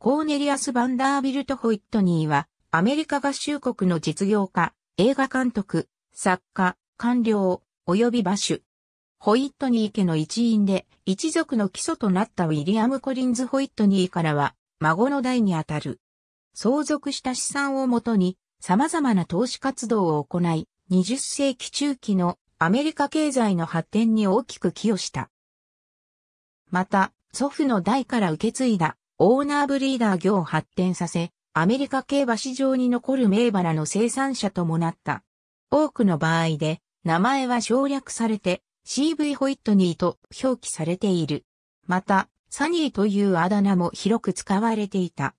コーネリアス・ヴァンダービルト・ホイットニーは、アメリカ合衆国の実業家、映画監督、作家、官僚、及び馬主。ホイットニー家の一員で、一族の基礎となったウィリアム・コリンズ・ホイットニーからは、孫の代にあたる。相続した資産をもとに、様々な投資活動を行い、20世紀中期のアメリカ経済の発展に大きく寄与した。また、祖父の代から受け継いだオーナーブリーダー業を発展させ、アメリカ競馬市場に残る名馬らの生産者ともなった。多くの場合で、名前は省略されて、C.V. ホイットニーと表記されている。また、サニーというあだ名も広く使われていた。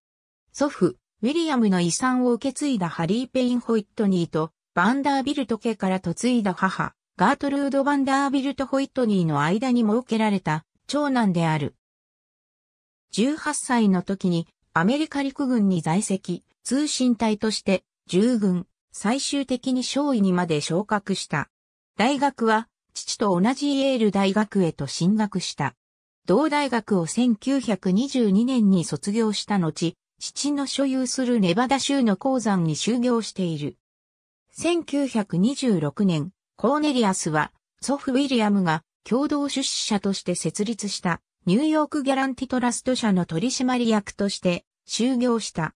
祖父、ウィリアムの遺産を受け継いだハリー・ペイン・ホイットニーと、ヴァンダービルト家から嫁いだ母、ガートルード・ヴァンダービルト・ホイットニーの間に設けられた、長男である。18歳の時に、アメリカ陸軍に在籍、通信隊として、従軍、最終的に少尉にまで昇格した。大学は、父と同じイェール大学へと進学した。同大学を1922年に卒業した後、父の所有するネバダ州の鉱山に就業している。1926年、コーネリアスは、祖父ウィリアムが共同出資者として設立したニューヨークギャランティトラスト社の取締役として就業した。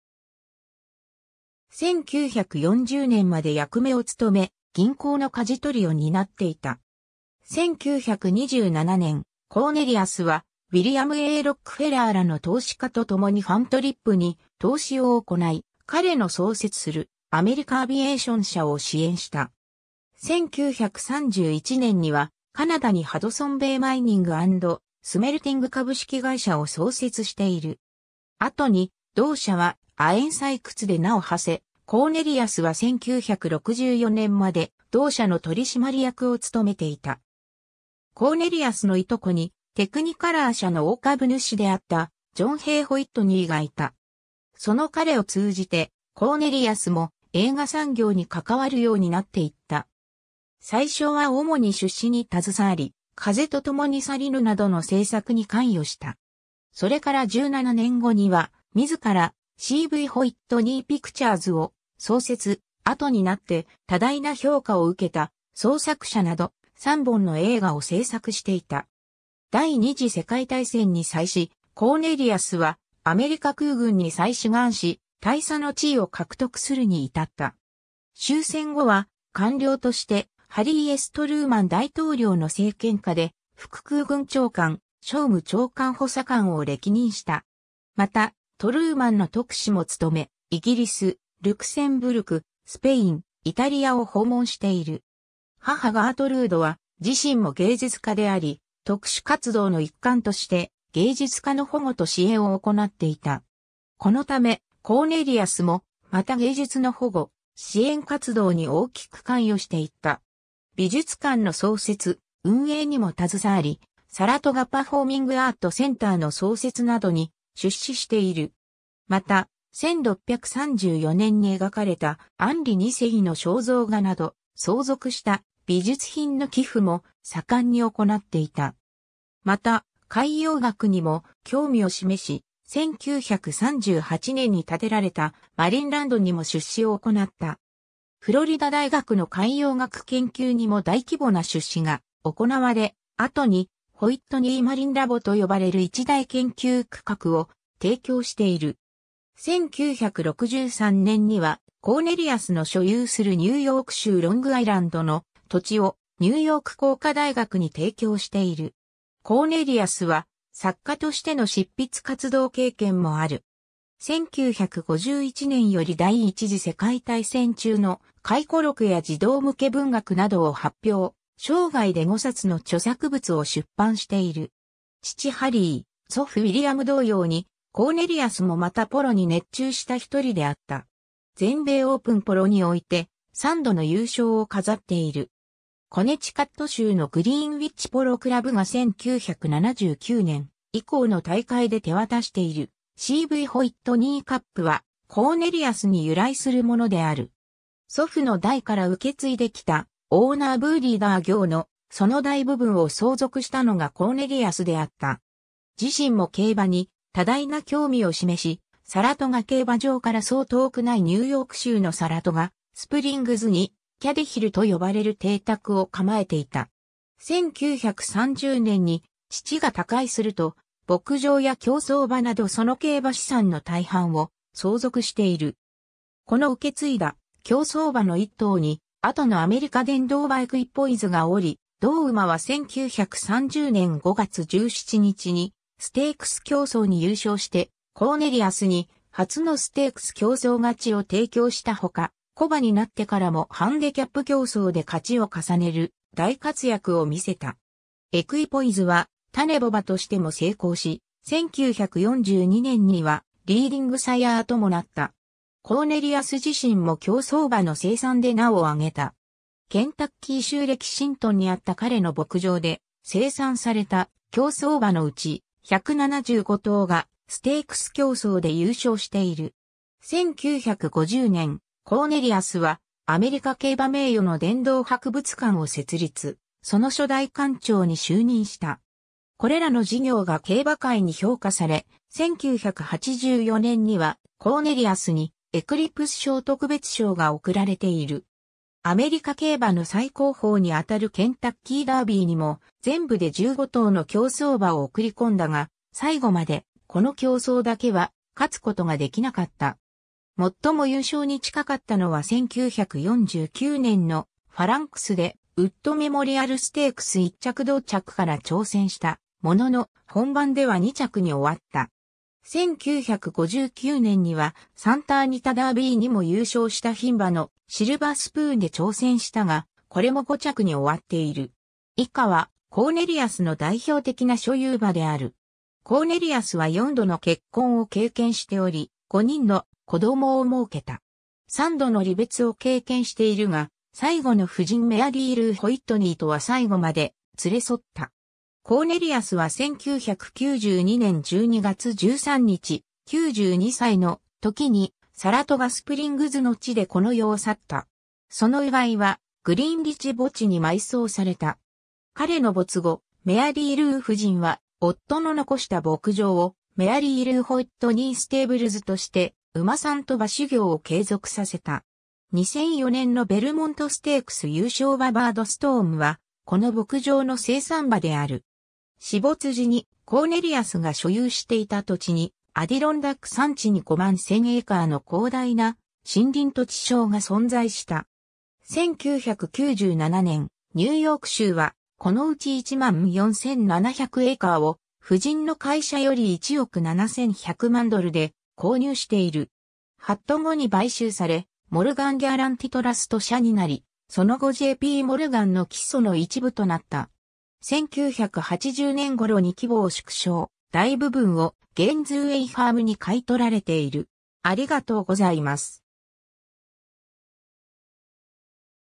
1940年まで役目を務め、銀行の舵取りを担っていた。1927年、コーネリアスは、ウィリアム・A・ロックフェラーらの投資家と共にファントリップに投資を行い、彼の創設するアメリカ・アビエーション社を支援した。1931年にはカナダにハドソンベイマイニング&スメルティング株式会社を創設している。後に同社は亜鉛採掘で名を馳せ、コーネリアスは1964年まで同社の取締役を務めていた。コーネリアスのいとこに、テクニカラー社の大株主であったジョン・ヘイ・ホイットニーがいた。その彼を通じてコーネリアスも映画産業に関わるようになっていった。最初は主に出資に携わり、風と共に去りぬなどの制作に関与した。それから17年後には自ら C.V. ホイットニー・ピクチャーズを創設、後になって多大な評価を受けた創作者など3本の映画を制作していた。第二次世界大戦に際し、コーネリアスはアメリカ空軍に再志願し、大佐の地位を獲得するに至った。終戦後は官僚としてハリー・S・トルーマン大統領の政権下で副空軍長官、商務長官補佐官を歴任した。また、トルーマンの特使も務め、イギリス、ルクセンブルク、スペイン、イタリアを訪問している。母ガートルードは自身も芸術家であり、特殊活動の一環として芸術家の保護と支援を行っていた。このためコーネリアスもまた芸術の保護、支援活動に大きく関与していった。美術館の創設、運営にも携わり、サラトガパフォーミングアートセンターの創設などに出資している。また、1634年に描かれたアンリ2世の肖像画など相続した美術品の寄付も盛んに行っていた。また、海洋学にも興味を示し、1938年に建てられたマリンランドにも出資を行った。フロリダ大学の海洋学研究にも大規模な出資が行われ、後にホイットニー・マリンラボと呼ばれる一大研究区画を提供している。1963年にはコーネリアスの所有するニューヨーク州ロングアイランドの土地をニューヨーク工科大学に提供している。コーネリアスは作家としての執筆活動経験もある。1951年より第一次世界大戦中の回顧録や児童向け文学などを発表、生涯で5冊の著作物を出版している。父ハリー、祖父ウィリアム同様に、コーネリアスもまたポロに熱中した一人であった。全米オープンポロにおいて3度の優勝を飾っている。コネチカット州のグリーンウィッチポロクラブが1979年以降の大会で手渡している C.V. ホイットニーカップはコーネリアスに由来するものである。祖父の代から受け継いできたオーナーブーリーダー業のその大部分を相続したのがコーネリアスであった。自身も競馬に多大な興味を示し、サラトガ競馬場からそう遠くないニューヨーク州のサラトガ、スプリングズにキャディヒルと呼ばれる邸宅を構えていた。1930年に父が他界すると、牧場や競走馬などその競馬資産の大半を相続している。この受け継いだ競走馬の一頭に、後のアメリカ電動バイクイポイズがおり、同馬は1930年5月17日にステークス競争に優勝して、コーネリアスに初のステークス競争勝ちを提供したほか、古馬になってからもハンデキャップ競争で勝ちを重ねる大活躍を見せた。エクイポイズは種牡馬としても成功し、1942年にはリーディングサヤーともなった。コーネリアス自身も競走馬の生産で名を上げた。ケンタッキー州レキシントンにあった彼の牧場で生産された競走馬のうち175頭がステークス競争で優勝している。1950年、コーネリアスはアメリカ競馬名誉の殿堂博物館を設立、その初代館長に就任した。これらの事業が競馬界に評価され、1984年にはコーネリアスにエクリプス賞特別賞が贈られている。アメリカ競馬の最高峰にあたるケンタッキーダービーにも全部で15頭の競走馬を送り込んだが、最後までこの競争だけは勝つことができなかった。最も優勝に近かったのは1949年のファランクスでウッドメモリアルステークス1着同着から挑戦したものの本番では2着に終わった。1959年にはサンターニタダービーにも優勝した牝馬のシルバースプーンで挑戦したが、これも5着に終わっている。以下はコーネリアスの代表的な所有馬である。コーネリアスは4度の結婚を経験しており、5人の子供を設けた。3度の離別を経験しているが、最後の夫人メアリー・ルー・ホイットニーとは最後まで連れ添った。コーネリアスは1992年12月13日、92歳の時にサラトガスプリングズの地でこの世を去った。その祝いはグリーンリッジ墓地に埋葬された。彼の没後、メアリー・ルー夫人は夫の残した牧場をメアリー・ルー・ホイットニー・ステーブルズとして馬さんと馬修行を継続させた。2004年のベルモントステークス優勝馬バードストームはこの牧場の生産馬である。死没時にコーネリアスが所有していた土地にアディロンダック山地に5万1000エーカーの広大な森林土地小が存在した。1997年、ニューヨーク州はこのうち1万4700エーカーを夫人の会社より$1.71billionで購入している。8年後に買収され、モルガン・ギャランティトラスト社になり、その後 JP モルガンの基礎の一部となった。1980年頃に規模を縮小、大部分をゲンズウェイファームに買い取られている。ありがとうございます。